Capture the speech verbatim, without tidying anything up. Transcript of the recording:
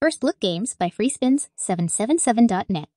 First Look Games by Freespins seven seven seven dot net.